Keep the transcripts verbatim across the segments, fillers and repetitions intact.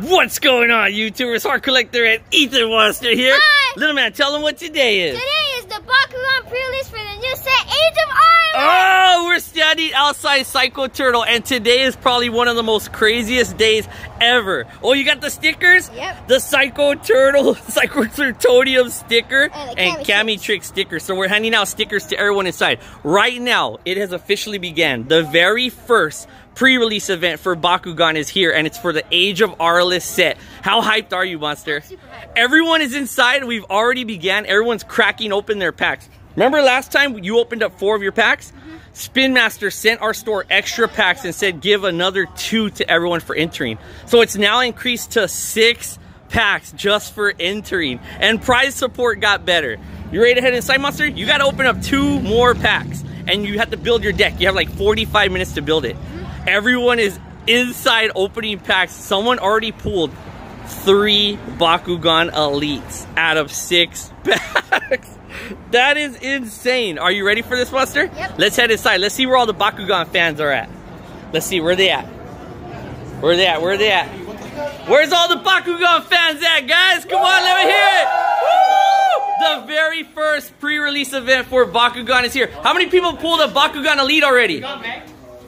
What's going on, YouTubers? Heart Collector and Ethan Monster here. Hi. Little man, tell them what today is. Today is the Bakugan pre-release for the new set, Age of Aurelus. Oh, we're standing outside Psycho Turtle, and today is probably one of the most craziest days ever. Oh, you got the stickers? Yep. The Psycho Turtle, Psycho Turtonium sticker, and, and Cami Trick sticker. So we're handing out stickers to everyone inside. Right now, it has officially began. The very first pre-release event for Bakugan is here, and it's for the Age of Aurelus set. How hyped are you, Monster? Super hyped. Everyone is inside. We've already began. Everyone's cracking open their packs. Remember last time you opened up four of your packs? Mm-hmm. Spin Master sent our store extra packs and said give another two to everyone for entering. So it's now increased to six packs just for entering, and prize support got better. You ready to head inside, Monster? You got to open up two more packs, and you have to build your deck. You have like forty-five minutes to build it. Mm-hmm. Everyone is inside opening packs. Someone already pulled three Bakugan Elites out of six packs. That is insane. Are you ready for this, Monster? Yep. Let's head inside. Let's see where all the Bakugan fans are at. Let's see. Where are they at? Where are they at? Where are they at? Where's all the Bakugan fans at, guys? Come on, let me hear it. Woo! The very first pre-release event for Bakugan is here. How many people pulled a Bakugan Elite already?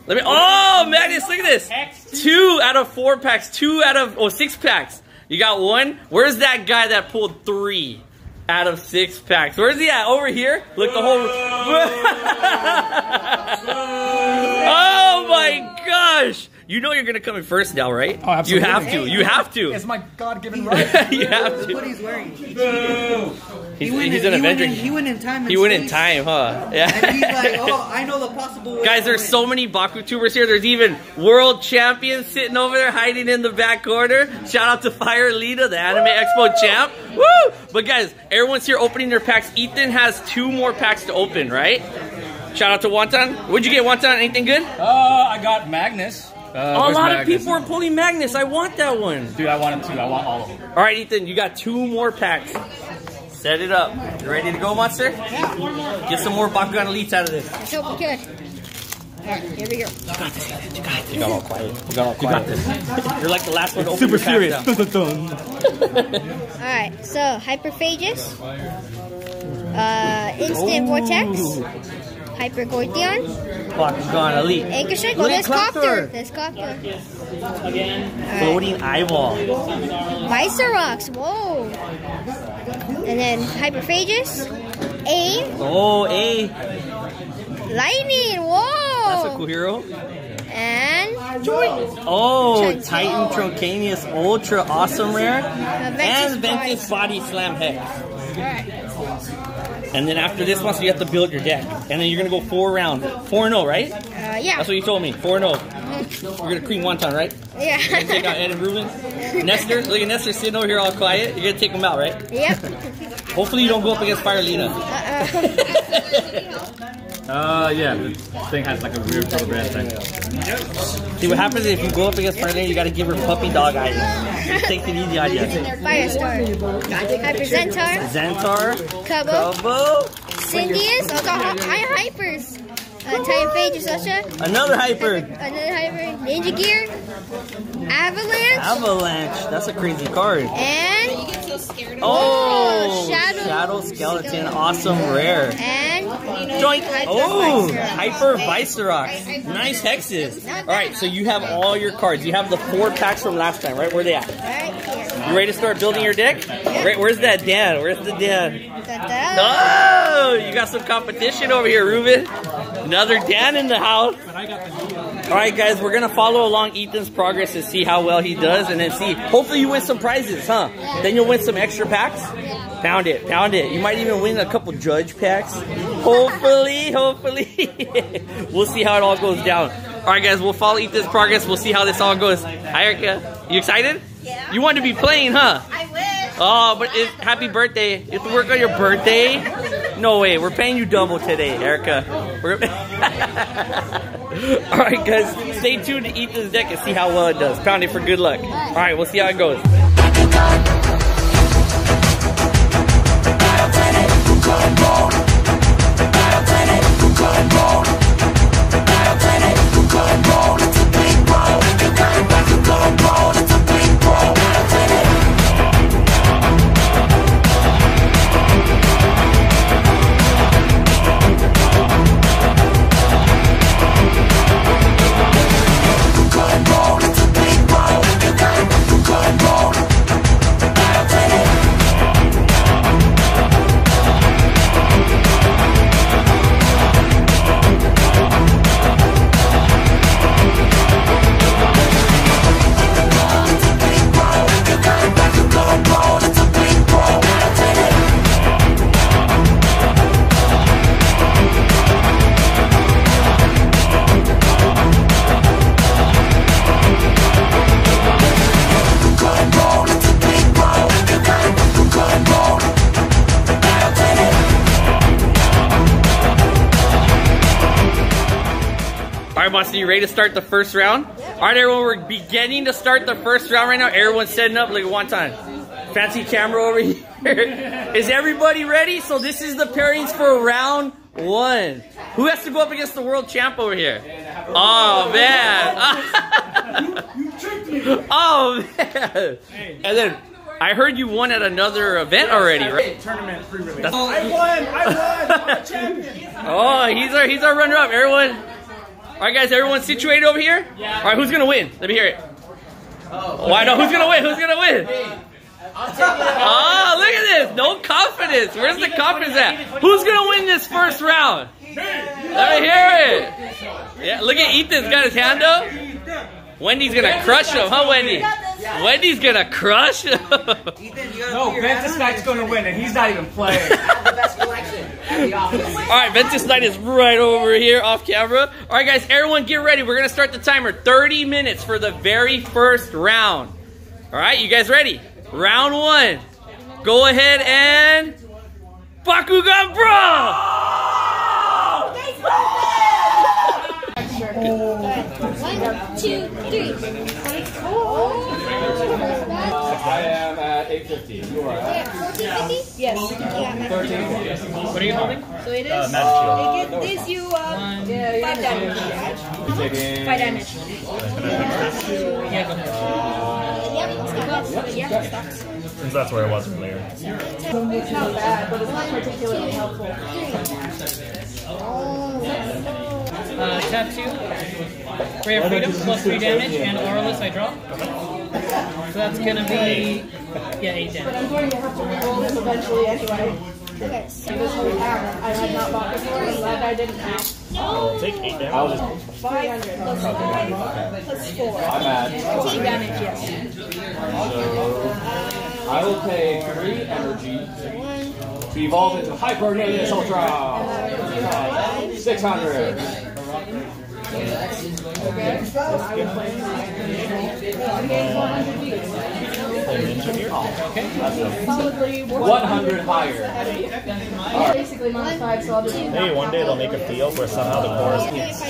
Let me, oh, Magnus, look at this. Two out of four packs, two out of, oh, six packs. You got one? Where's that guy that pulled three out of six packs? Where's he at? Over here? Look, the whole, oh my gosh. You know you're gonna come in first now, right? Oh, absolutely. You have to, you have to. It's my God-given right. You have to. What he's wearing. He's, he he's in, an he Avenger. Went in, he went in time. And he went in time, huh? Yeah. And he's like, oh, I know the possible way. Guys, there's win. So many Bakutubers here. There's even world champions sitting over there hiding in the back corner. Shout out to Fire Lita, the Anime Woo! Expo champ. Woo! But guys, everyone's here opening their packs. Ethan has two more packs to open, right? Shout out to Wonton. What'd you get, Wonton? Anything good? Uh, I got Magnus. Uh, a lot Magnus? of people are pulling Magnus. I want that one. Dude, I want him too. I want all of them. All right, Ethan, you got two more packs. Set it up. You ready to go, Monster? Yeah. Get some more Bakugan Elites out of this. Let's hope we can. Alright, here we go. You got this, you got this. You got all quiet. You got all quiet. You got this. You're like the last one to open. Super serious. Alright, so Hyperphagus, uh, Instant oh. Vortex, Hypergoytheon, Bakugan Elite, Anchor Strike. Oh, there's Copter. There's Copter. Again. Floating Eyeball. Vicerox. Whoa. And then Hyperphagus, A. Oh, A. Lightning, whoa! That's a cool hero. And Jordan. Oh, Chunky. Titan Trocanius Ultra Awesome Rare. Uh, and Ventus Body Slam Hex. Alright. And then after this one, so you have to build your deck. And then you're going to go four rounds. four and oh, right? Uh, yeah. That's what you told me, four and oh. We're gonna cream Wonton, right? Yeah. You're gonna take out Ed and Ruben. Nestor, look at Nestor sitting over here all quiet. You're gonna take him out, right? Yep. Hopefully you don't go up against Fire Lita. Uh-uh. uh, yeah, this thing has like a weird program thing. See, what happens is if you go up against Fire Lita, you gotta give her puppy dog eyes. Take the easy idea. Firestorm. Hyper Zentar. Zentar. Cubbo. Cubbo. Cyndius. Oh, got high hypers. Uh, Titan Phage, Sasha. Another hyper. Another, another hyper. Ninja Gear. Avalanche. Avalanche. That's a crazy card. And. You get so scared of oh, Shadow. Shadow Skeleton. Skeleton. Awesome Rare. And. Joink. Oh, Hyper Vicerox. Nice hexes. All right, so you have all your cards. You have the four packs from last time, right? Where are they at? Right here. You ready to start building your deck? Yeah. Right, where's that Dan? Where's the Dan? Oh, you got some competition over here, Ruben. Another Dan in the house. Alright guys, we're going to follow along Ethan's progress and see how well he does, and then see. Hopefully you win some prizes, huh? Yeah. Then you'll win some extra packs. Yeah. Pound it, pound it. You might even win a couple judge packs. Hopefully, hopefully. We'll see how it all goes down. Alright guys, we'll follow Ethan's progress. We'll see how this all goes. Hi Erica, you excited? Yeah. You wanted to be playing, huh? I wish. Oh, but it's, happy birthday. You have to work on your birthday? No way, we're paying you double today, Erica. We're Alright guys, stay tuned to Ethan's deck and see how well it does. Pound it for good luck. Alright, we'll see how it goes. Battle Planet, Monster, you ready to start the first round? Yeah. All right, everyone, we're beginning to start the first round right now. Everyone's setting up like one time. Fancy camera over here. Is everybody ready? So this is the pairings for round one. Who has to go up against the world champ over here? Oh, man. You tricked me. Oh, man. And then I heard you won at another event already, right? Tournament free release. I won! I won! I'm a champion! Oh, he's our he's our runner-up, everyone. All right, guys, everyone situated over here? All right, who's going to win? Let me hear it. Oh, I know. Who's going to win? Who's going to win? Oh, look at this. No confidence. Where's the confidence at? Who's going to win this first round? Let me hear it. Yeah, look at Ethan's got his hand up. Wendy's going to crush him, huh, Wendy? Yeah. Wendy's gonna crush him. Ethan, you no, Ventus Knight's gonna win, and he's not even playing. I have the best collection at the office. All right, Ventus Knight is right over here off camera. All right, guys, everyone get ready. We're gonna start the timer. thirty minutes for the very first round. All right, you guys ready? Round one. Go ahead and Bakugan, bro! One, two, three. I am at eight fifty. You are at fourteen fifty? Yes. Yeah, what are you holding? So it is. Uh, uh, it gives you uh, yeah, five damage. Five damage. Since that's where I was earlier. It's not bad, but it's not particularly helpful. Uh, tap two. Ray of Freedom plus three damage, and Aurelus I draw. So that's going to be, yeah, eight damage. But I'm going to have to re-roll this eventually anyway. Okay. So this whole hour, I had not bought before, I'm glad I didn't have. No! Take eight damage. five hundred plus five plus four. I'm at eight damage, yes. So, I will pay three energy to evolve into Hypernatus Ultra. six hundred. Okay. one hundred higher. Basically minus five, so I'll do it. Maybe one day they'll make a deal where somehow the forest gets.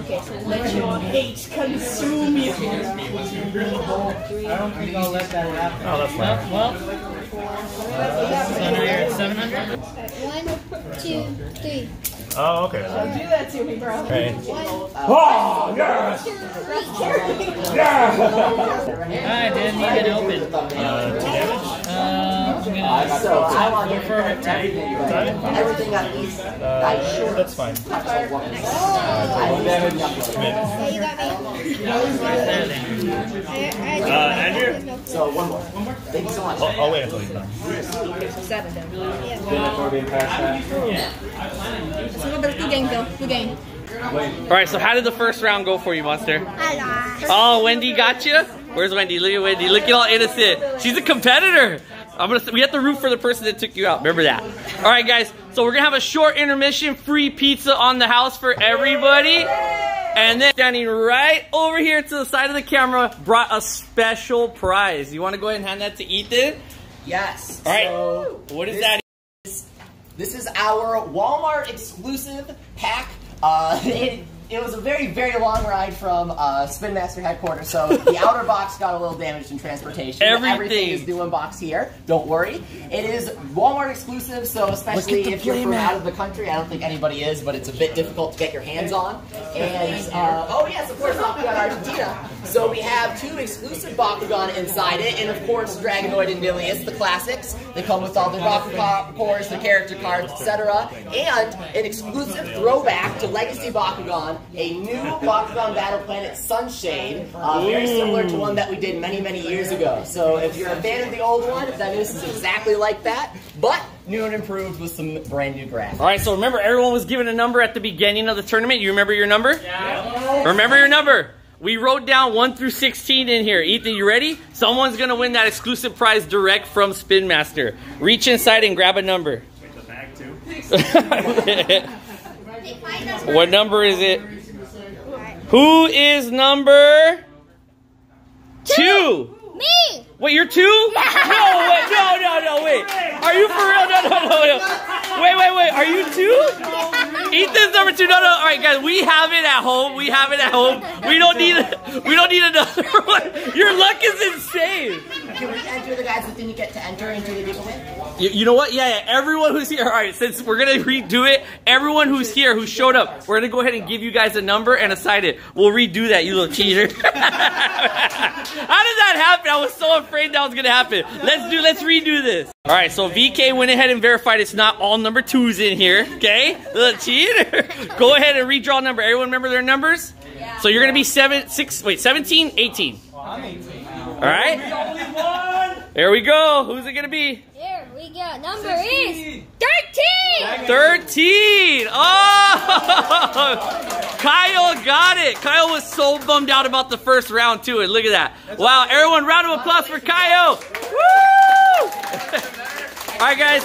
Okay, so let your hate consume you. I don't think I'll let that happen. Oh, that's fine. Well, so now you're at seven hundred? One, two, three. Oh, okay. Don't do that to me, bro. Okay. Oh, yes! Yeah! I didn't even open. Uh, two damage? Uh, I'm gonna so I want to for attack. Everything got these. Uh, that's fine. One damage. Uh, Andrew? So, one more. One more? Thank you so much. I'll wait until he's done. Seven damage. Yeah. Two games though, two games. Alright, so how did the first round go for you, Monster? Oh, Wendy got you? Where's Wendy? Look at Wendy. Look at all innocent. She's a competitor. I'm gonna, we have to root for the person that took you out. Remember that. Alright, guys. So we're going to have a short intermission. Free pizza on the house for everybody. And then standing right over here to the side of the camera brought a special prize. You want to go ahead and hand that to Ethan? Yes. Alright. So what is that? This is our Walmart exclusive pack. Uh, it, it was a very, very long ride from uh, Spin Master headquarters, so the outer box got a little damaged in transportation. Everything. Everything is new in box here, don't worry. It is Walmart exclusive, so especially if you're from out of the country, I don't think anybody is, but it's a bit difficult to get your hands on. And, uh, oh yes, of course, Bakugan Argentina. So we have two exclusive Bakugan inside it, and of course, Dragonoid and Milius, the classics. They come with all the Bakugan cores, the character cards, et cetera. And an exclusive throwback to Legacy Bakugan, a new Bakugan Battle Planet Sunshade, uh, very similar to one that we did many, many years ago. So if you're a fan of the old one, then this is exactly like that, but new and improved with some brand new graphics. All right, so remember, everyone was given a number at the beginning of the tournament. You remember your number? Yeah. Remember your number. We wrote down one through sixteen in here. Ethan, you ready? Someone's going to win that exclusive prize direct from Spin Master. Reach inside and grab a number. Wait, the bag too? What number is it? Who is number two? two? Me! Wait, you're two? Yeah. No, wait, no, no, no, wait. Are you for real? No, no, no, no. Wait, wait, wait. Are you two? Ethan's number two. No, no. All right, guys, we have it at home. We have it at home. We don't need. We don't need another one. Your luck is insane. Can we enter the guys that didn't get to enter into the giveaway? You, you know what? Yeah, yeah. Everyone who's here. All right, since we're gonna redo it, everyone who's here who showed up, we're gonna go ahead and give you guys a number and assign it. We'll redo that, you little cheater. How did that happen? I was so afraid that was gonna happen. Let's do. Let's redo this. All right, so V K went ahead and verified it's not all number twos in here, okay? Little cheater. Go ahead and redraw number. Everyone remember their numbers? Yeah. So you're gonna be seven, six, wait, seventeen, eighteen. I'm eighteen. All right. There we go. Who's it gonna be? Here we go. Number sixteen. Is thirteen. Thirteen. Oh. Kyle got it. Kyle was so bummed out about the first round too, and look at that. Wow. Everyone, round of applause for Kyle. Woo! All right, guys.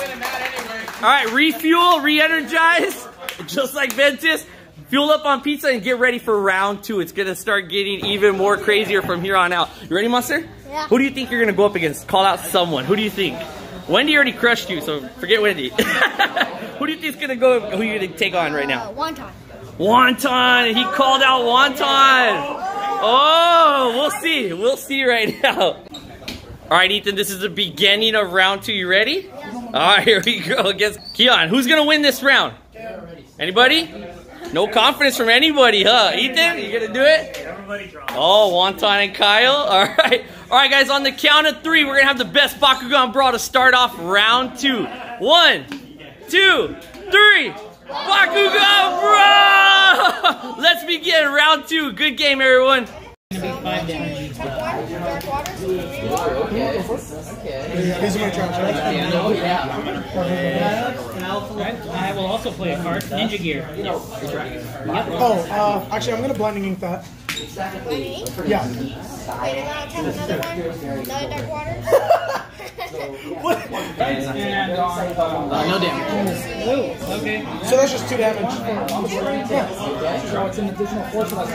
All right, refuel, re-energize, just like Ventus. Fuel up on pizza and get ready for round two. It's gonna start getting even more crazier from here on out. You ready, Monster? Yeah. Who do you think you're gonna go up against? Call out someone. Who do you think? Wendy already crushed you, so forget Wendy. Who do you think's gonna go? Who you gonna take on right now? Uh, Wonton. Wonton. He called out Wonton. Oh, we'll see. We'll see right now. All right, Ethan, this is the beginning of round two. You ready? Yeah. All right, here we go against Keon. Who's going to win this round? Anybody? No confidence from anybody, huh? Ethan, you going to do it? Oh, Wonton and Kyle. All right. All right, guys, on the count of three, we're going to have the best Bakugan brawl to start off round two. One, two, three. Bakugan brawl! Let's begin round two. Good game, everyone. Five damage. I will also play a card. Ninja Gear. Oh, uh, actually, I'm gonna blinding ink that. Yeah. Wait, I gotta take another one. Another dark water. What? Uh, no damage. Okay. So that's just two damage. Yeah. It's an additional four for that.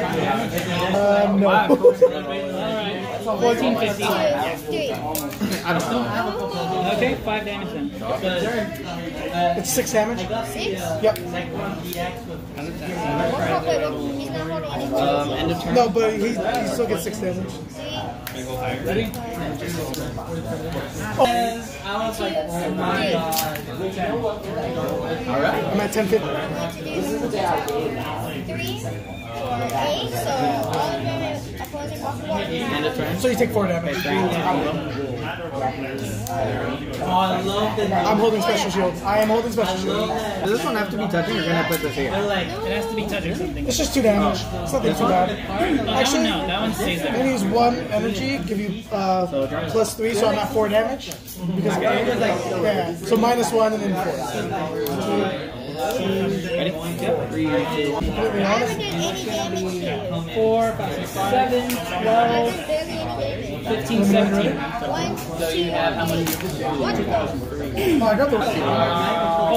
Um, no. fourteen fifteen. I don't know. Okay, five damage then. It's six damage? Six? Yep. Um, end of turn. No, but he, he still gets six damage. Ready? Oh. I was like, oh my god. Alright. I'm at ten fifty. This is the three, four, eight, so all of them opposing off the water. So you take four damage. Oh, I love the I'm holding special shield. I am holding special shield. Does this one have to be touching or can I put this here? Like, it has to be touching something. It's just two damage. It's nothing too bad. Actually, no, that one stays there. I'm going to use one energy, give you uh, plus three, so I'm at four damage. Because yeah, so minus one and then four. Ready? four, five, seven, twelve, fifteen, seventeen. So you have how many? What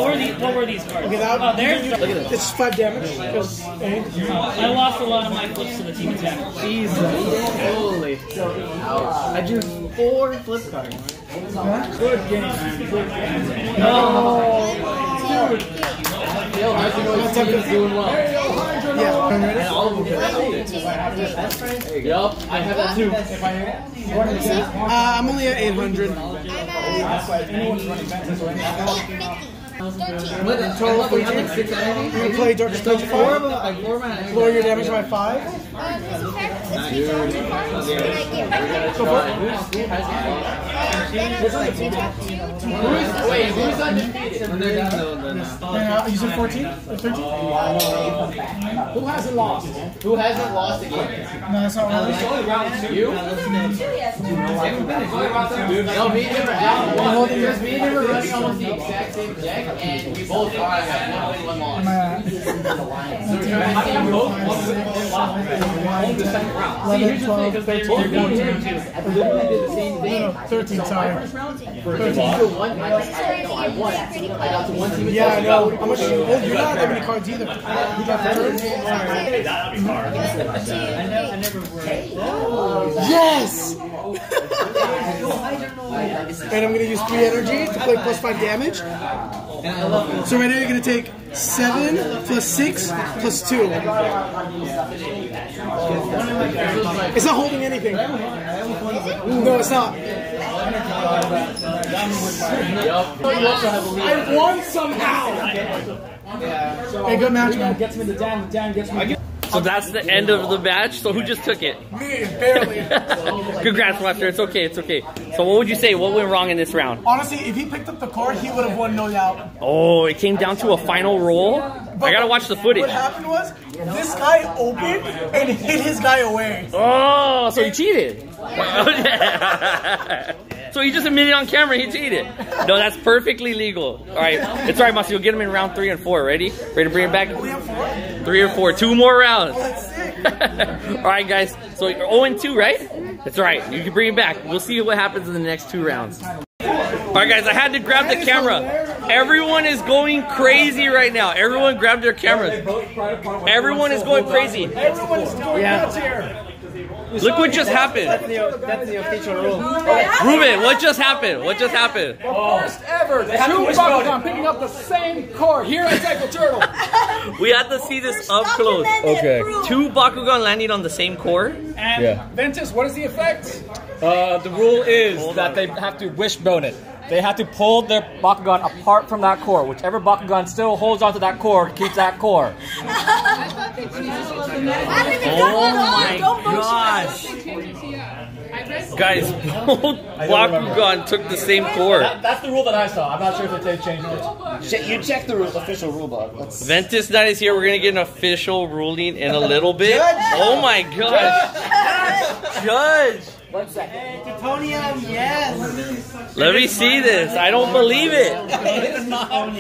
were these, what were these cards? Okay, that, oh, there's... Look at this. It's five damage. I lost a lot of my flips to the team attack. Jesus. Holy. I drew four flip cards. Good game. No. Uh, I'm only at eight hundred. I'm going to play Darkest Dungeon. Lower your damage by five. Wait, who's undefeated? They're using fourteen? thirteen? Who hasn't lost? Who hasn't lost again? No, that's not right. It's only round two. You? No, me and him are out one. Because me and him are running almost the exact same deck, and we both are at one loss. So One, the second round. See, here's the thing, because they're both going to turn two. I literally did the same thing. thirteen times. thirteen to one, I won. I got to one team. Yeah, I know. How much? You're not that many cards either. You got thirteen. That'll be hard. I never were. Yes! And I'm going to use three energy to play plus five damage. So right now you're going to take seven plus six plus two. It's not holding anything. No, it's not. I won somehow. Hey, good match, man. Gets me the down, down gets me. So that's the end of the match. So who just took it? Me, barely. Congrats, Lester. It's okay. It's okay. So what would you say? What went wrong in this round? Honestly, if he picked up the card, he would have won, no doubt. Oh, it came down to a final roll? But I gotta watch the footage. What happened was, this guy opened and hit his guy away. Oh, so he cheated. So he just admitted on camera he cheated. No, that's perfectly legal. All right, it's all right, Masi. You'll get him in round three and four. Ready? Ready to bring it back? Three or four. Two more rounds. Oh, that's sick. All right, guys. So you're oh and two, right? That's right. You can bring it back. We'll see what happens in the next two rounds. All right, guys. I had to grab the camera. Everyone is going crazy right now. Everyone grab their cameras. Everyone is going crazy. Everyone is going nuts here. Look what just happened. That's the, that's the official rule. Ruben, what just happened? What just happened? Oh. First ever, two Bakugan picking up the same card here at Psycho Turtle. We had to see this up close. Okay. Two Bakugan landing on the same core. And yeah. Ventus, what is the effect? Uh, the rule is Hold that on. they have to wishbone it. They have to pull their Bakugan apart from that core. Whichever Bakugan still holds onto that core keeps that core. Oh my gosh. Guys, both Bakugan took the same core. That, that's the rule that I saw. I'm not sure if they changed it. You check the rule, official rule book. Let's... Ventus Knight is here. We're going to get an official ruling in a little bit. Judge. Oh my gosh. Judge. Judge. One second. Hey, Titanium, yes! Let me see this. I don't believe it.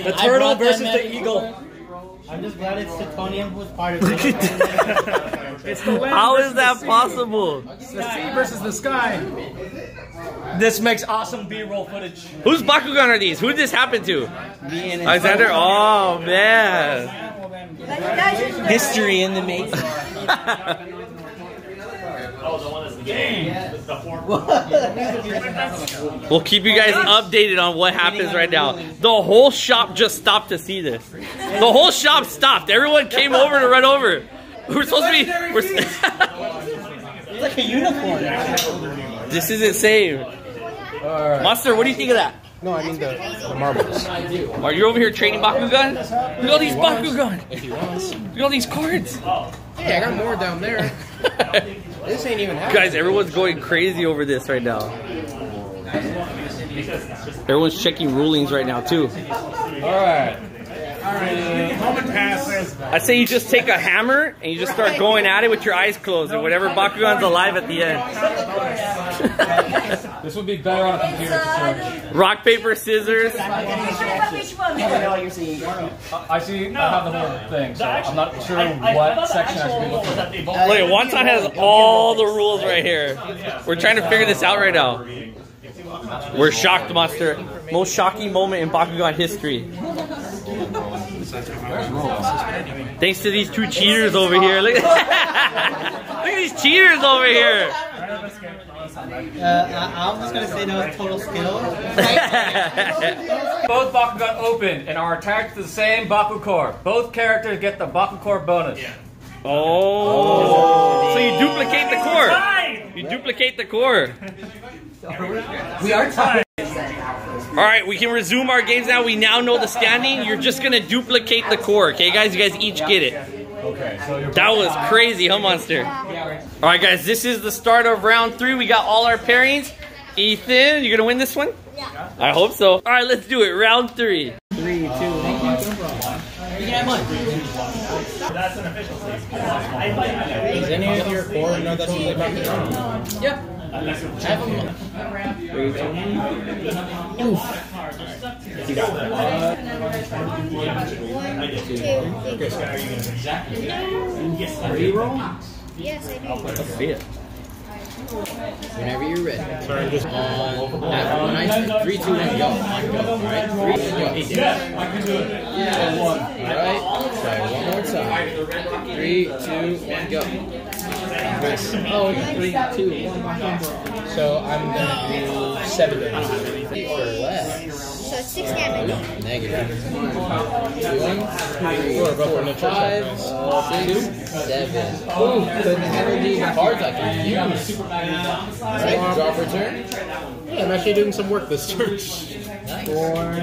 The turtle versus the eagle. I'm just glad it's Titanium who's part of it. How is that possible? It's the sea versus the sky. This makes awesome B-roll footage. Whose Bakugan are these? Who did this happen to? Me and Alexander? Oh, man. History in the making. Oh, the one that's the game. We'll keep you guys updated on what happens right now. The whole shop just stopped to see this. The whole shop stopped. Everyone came over to run over. We're supposed to be. We're it's like a unicorn. This isn't saved. Right. Monster, what do you think of that? No, I mean the, the marbles. Are you over here trading Bakugan? Look at all these Bakugan. If you want. Look at all these cards. Hey, I got more down there. This ain't even happening. Guys, everyone's going crazy over this right now. Everyone's checking rulings right now, too. All right. All right. Home and pass. I say you just take a hammer and you just start going at it with your eyes closed and whatever Bakugan's alive at the end. This would be better on a computer. Rock, paper, scissors. I see I have the whole thing, so I'm not sure what section I should be looking at. Look, Wonton has all the rules right here. We're trying to figure this out right now. We're shocked, Monster. Most shocking moment in Bakugan history. Thanks to these two cheaters over here. Look, look at these cheaters over here. Uh, I'm just gonna say that was total skill. Both Bakugan open and are attached to the same Baku core. Both characters get the Baku core bonus. Yeah. Oh. oh, so you duplicate the core. You duplicate the core. We are tied. All right, we can resume our games now. We now know the standing. You're just gonna duplicate the core, okay, guys? You guys each get it. Okay, so you're that was crazy, huh, Monster? All right, guys, this is the start of round three. We got all our pairings. Ethan, you gonna win this one? Yeah. I hope so. All right, let's do it. Round three. Three, two, one. That's an official. Does any of your core know that's really about the Yeah. Yes, I do. Whenever you're ready. Sorry, just on that one. I said three, two, one, go. On, go. All right, three, go. Yeah, I can do it. Yeah, one. All right. Try one more time. Three, two, one, go. Nice. Oh, three, two, one. So I'm gonna do seven minutes. Or less. So So six damage. Negative. one, two, four, five, six, seven. Ooh, couldn't have any cards I can use. Draw for turn. Yeah, I'm actually doing some work this turn. Nice. Four. I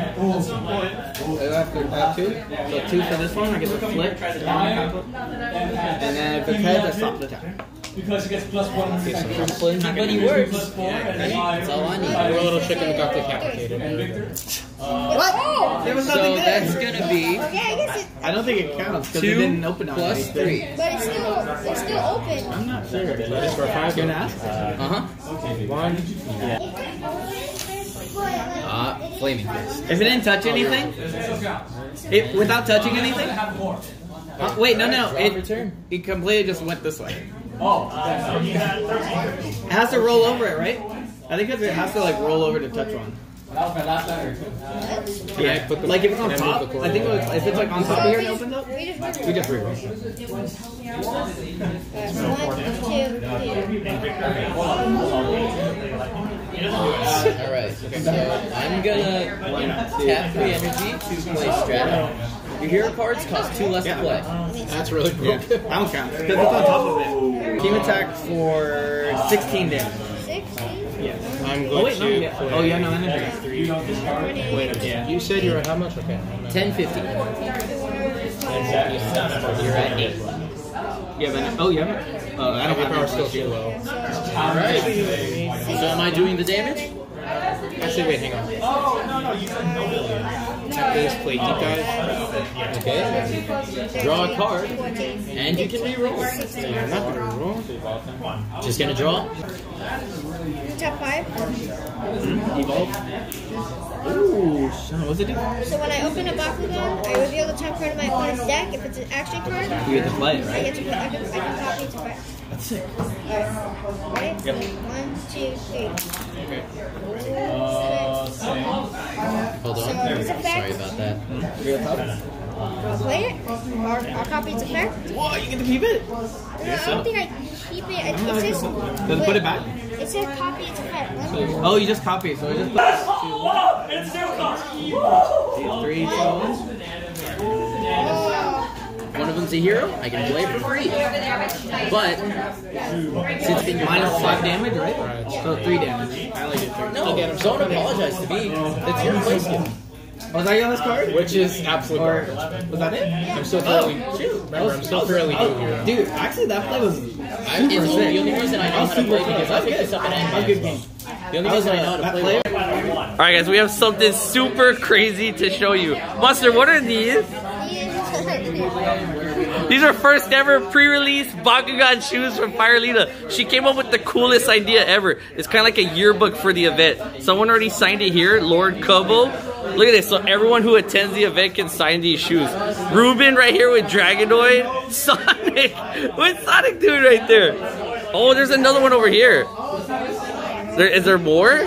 have two. So two for this one. I get the flip. And then if it's head, I stop the attack. Because it gets plus one. Okay, so I'm playing my buddy words. That's all I need. We're a little chicken got the captivated. What? Oh, there was nothing so there. That's gonna be. Okay, I guess it. I don't think it counts because it didn't open on plus three. Anything. But it's still, it's still open. I'm not sure. It is for five. You're gonna ask? Uh huh. Okay. One. Ah, uh, flaming fist. If it didn't touch anything, it without touching anything. Uh, wait, no, no, it it completely just went this way. Oh, uh, it has to roll over it, right? I think it has to like roll over to touch one. That was my last letter. Yeah, yeah. Like if it's on top, I think it was, if it's like on top so here and opens up, we just reroll. All right, so I'm gonna tap three energy to play Strata. Your hero cards cost two less yeah. to play. That's really cool. Yeah. I don't count, because it's on top of it. Team attack for sixteen damage. sixteen? Yes. I'm going oh, wait, to no, yeah. Oh, yeah, no, I know. Three. Wait, yeah. You said you were at how much? Okay. ten fifty. You're at eight. Yeah, but oh, yeah. Uh, I don't have still too low. Alright. So am I doing the damage? Actually, wait, hang on. Oh, no, no, you said no million. This play deep dive. Okay. Draw a card, and you can re-roll. I'm not gonna re-roll. Just gonna draw. You drop five. Mm-hmm. Evolve. Ooh, what's it do? So when I open a Bakugan, I reveal the top card of my opponent's deck. If it's an action card, you get to play it, right? I get to play. I can, I can copy it to play. That's sick. Alright. Ready? Yep. One, two, three. Okay. Uh, Hold on. So it's sorry about that. I'll play it. I'll copy its effect. Whoa, you get to keep it? No, I don't think I keep it. I, it says, does it put it back? It says copy its effect. Oh, you just copy it. So it just put it. It's still copy. Three tones. One of them's a hero, I can play for free. But, since it's minus five damage, right? right? So three damage. I like it three. No, again, don't apologize to me. That's your placement. Was I on this card? Which is absolute garbage. Was that it? Yeah. I'm still thoroughly. Oh, shoot. Remember, I'm still thoroughly new here. Dude, actually, that play was. I, it's sick. The only reason I know how to play because I picked this up at end. Good game. The only reason I know how to play. Alright, guys, we have something super crazy to show you. Buster, what are these? These are first ever pre-release Bakugan shoes from Fire Lita. She came up with the coolest idea ever. It's kind of like a yearbook for the event. Someone already signed it here, Lord Kobo. Look at this, so everyone who attends the event can sign these shoes. Ruben right here with Dragonoid. Sonic, what's Sonic doing right there? Oh, there's another one over here. There, is there more?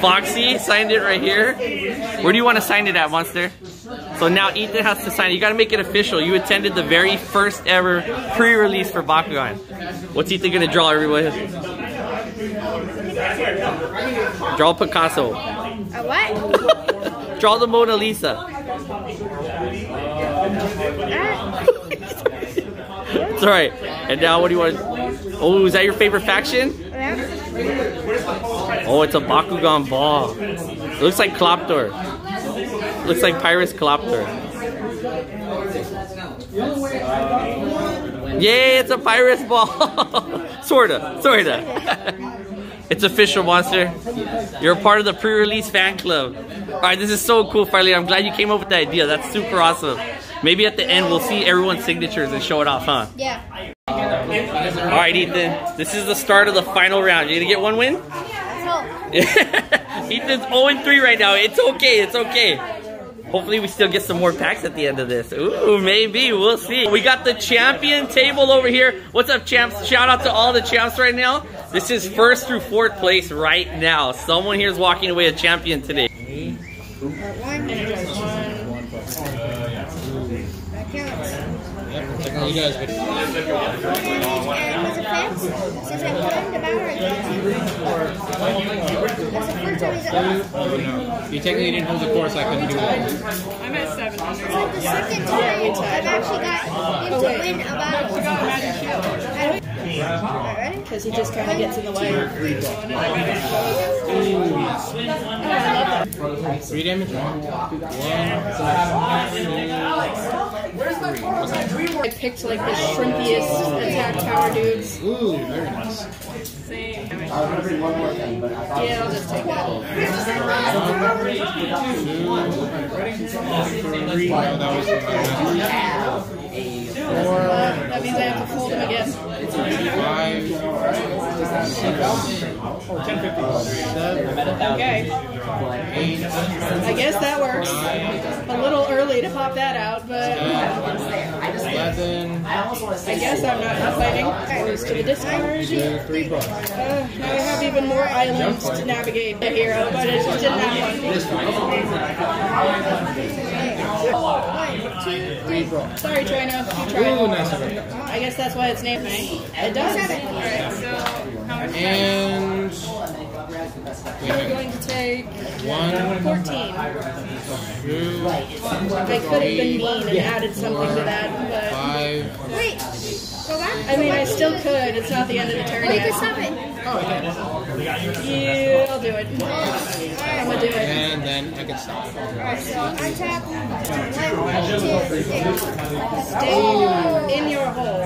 Foxy signed it right here. Where do you want to sign it at, Monster? So now Ethan has to sign it. You gotta make it official. You attended the very first ever pre-release for Bakugan. What's Ethan gonna draw, everyone? Draw Picasso. A what? Draw the Mona Lisa. It's alright. And now what do you want to... Oh, is that your favorite faction? Oh, it's a Bakugan ball. It looks like Kloptor. Looks like Pyrus Collector. Yay, it's a Pyrus ball! Sorta, sorta. It's official, Monster. You're a part of the pre-release fan club. Alright, this is so cool, Fire Lita. I'm glad you came up with that idea. That's super awesome. Maybe at the end we'll see everyone's signatures and show it off, huh? Yeah. Alright, Ethan. This is the start of the final round. You gonna get one win? Ethan's oh and three right now. It's okay, it's okay. Hopefully we still get some more packs at the end of this. Ooh, maybe, we'll see. We got the champion table over here. What's up, champs? Shout out to all the champs right now. This is first through fourth place right now. Someone here is walking away a champion today. Oh, no. You technically didn't hold the course, I couldn't do it. I'm at seven hundred. It's like the second time I've actually got him to win a battle. I forgot Magic Shield. Because he just kind of gets in the way. Three damage. One. I picked like the shrimpiest attack tower dudes. Ooh, very nice. Same. Yeah, I'll just take that. Two. Three. Four. That means I have to fold him again. Five. Six. Okay. Eight. I guess that works. A little early to pop that out, but eleven. I guess I'm not complaining. I lose to the discard. Uh, now I have even more islands to navigate the hero, but it just didn't happen. One, two, three. Sorry, China. You tried. Ooh, nice. I guess that's why it's named, right? It does. Alright, so how much? And we're going to take one fourteen. Two, I could have been mean and added something to that, but five. Wait. Go back. I mean, I still could. It's not the end of the turn yet. Oh, okay. You'll do it. I'm gonna do it. And then I can stop. Alright, so I tap. Stay in your hole.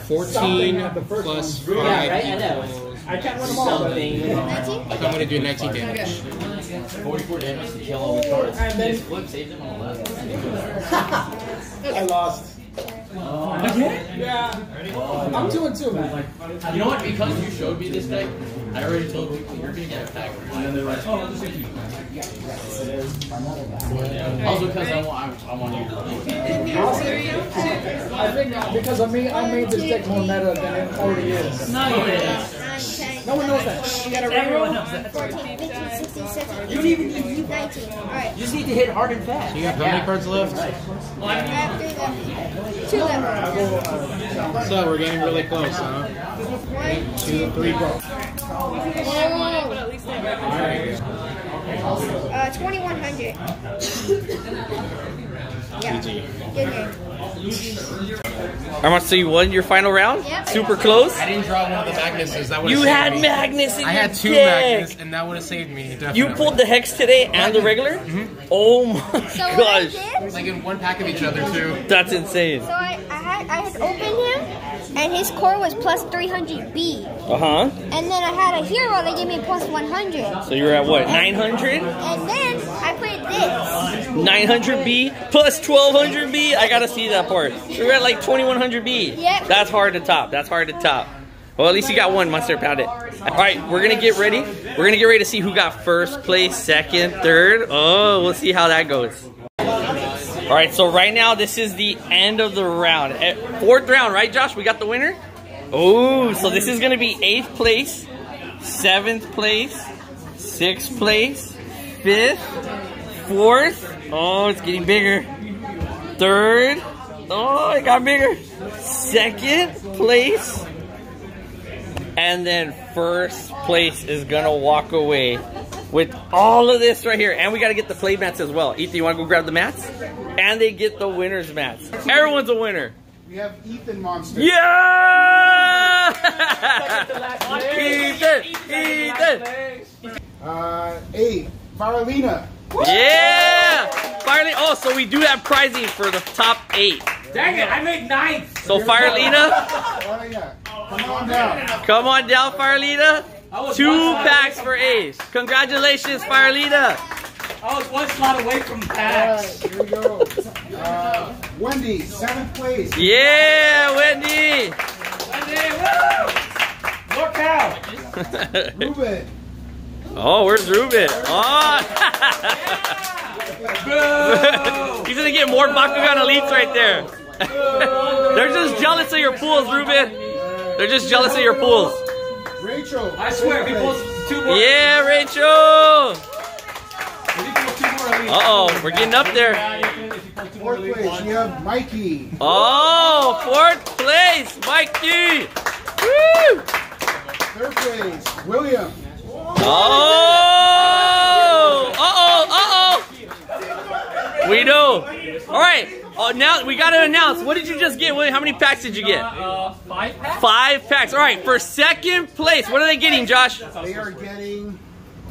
fourteen plus five. Yeah, right? I know. I can't win them all. Like I'm gonna do nineteen damage. Okay. forty-four damage to kill all the cards. I just flip, save them on eleven. I lost. Uh, Again? Yeah. Oh, I'm doing two, man. You know what? Because you showed me this deck, I already told people you're gonna get attacked. And then they're like, oh, I'm just gonna keep. Also, because I want, I want you to. I think because of me, I made this deck more meta than it already is. No, you didn't. No one knows that. You gotta everyone knows that. fourteen, fifteen, sixteen, seventeen. You don't even need to. Alright. You just need to hit hard and fast. You have how many cards left? I have three left. Two left. So we're getting really close, huh? One, two, three, go. Uh, twenty-one hundred. Yeah. Good game. How much? So you won your final round? Yep. Super close? I didn't draw one of the Magnuses. That you had me. Magnus in I your had two deck. Magnus, and that would have saved me. Definitely. You pulled the Hex today and Magnus. The regular? Mm-hmm. Oh my so gosh. Like in one pack of each other, too. That's insane. So I, I, had, I had opened him, and his core was plus three hundred B. Uh huh. And then I had a hero that gave me plus one hundred. So you were at what, nine hundred? And then I played this. nine hundred B plus twelve hundred B? I gotta see that part. You're at like twenty-one hundred B. Yep. That's hard to top. That's hard to top. Well, at least you got one, Monster Pound it. All right, we're going to get ready. We're going to get ready to see who got first place, second, third. Oh, we'll see how that goes. All right, so right now, this is the end of the round. Fourth round, right, Josh? We got the winner? Oh, so this is going to be eighth place, seventh place, sixth place, fifth, fourth. Oh, it's getting bigger. Third. Oh, it got bigger. Second place. And then first place is gonna walk away with all of this right here. And we gotta get the play mats as well. Ethan, you wanna go grab the mats? And they get the winner's mats. Everyone's a winner. We have Ethan Monster. Yeah! Ethan! Ethan! Uh, eight. Fire Lita. Yeah! Fire Lita. Oh, so we do have prizing for the top eight. Dang it, I made ninth. So Fire Lita. Come on down. Come on down, Fire Lita. Two packs for Ace. Congratulations, Fire Lita. I was one slot away from packs. All right, here we go. Uh, Wendy, seventh place. Yeah, Wendy. Wendy, woo! More cow. Ruben. Oh, where's Ruben? Oh. He's going to get more Bakugan Elites right there. They're just jealous of your pools, Ruben. They're just jealous of your pools. Rachel. I swear, if he pulls two more. Yeah, Rachel. Uh-oh, we're getting up there. Fourth really place, we have Mikey. Oh, fourth place, Mikey. Woo! Third place, William. Oh! Uh-oh, uh-oh. We know. All right. Oh, now we gotta announce. What did you just get? How many packs did you get? Uh, five packs. Five packs. All right, for second place, what are they getting, Josh? They are getting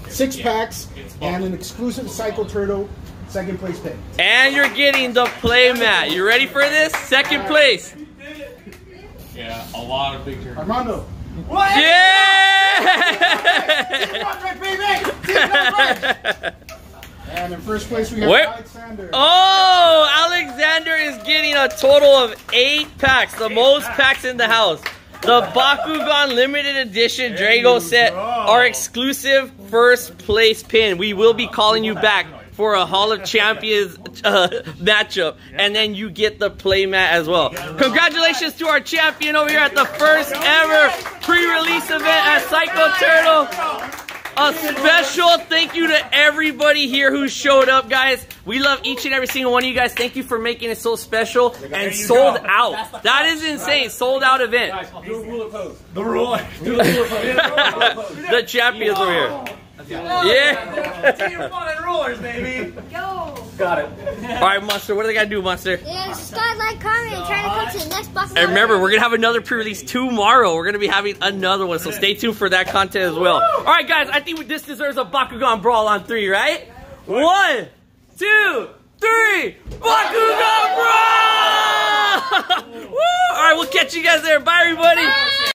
six packs and an exclusive Psycho Turtle second place pick. And you're getting the playmat. You ready for this? Second place. Yeah, a lot of big turns. Armando. What? Yeah! And in first place we have Where? Alexander. Oh, Alexander is getting a total of eight packs, the eight most packs. packs in the house. The Bakugan limited edition Drago set, our exclusive first place pin. We will be calling you back for a Hall of Champions uh, matchup, and then you get the playmat as well. Congratulations to our champion over here at the first ever pre-release event at Psycho Turtle. A special thank you to everybody here who showed up, guys. We love each and every single one of you guys. Thank you for making it so special and sold out. That is insane. Sold out event. Guys, do a ruler pose. The ruler. Do the ruler pose. The champions over here. Yeah. Team one and rulers, baby. Go. Got it. All right, Monster. What do they got to do, Monster? Yeah, just gotta like, comment, and try to come to the next box. And remember, we're gonna have another pre-release tomorrow. We're gonna be having another one, so stay tuned for that content as well. All right, guys. I think this deserves a Bakugan brawl on three, right? One, two, three. Bakugan brawl! Woo! All right, we'll catch you guys there. Bye, everybody. Bye.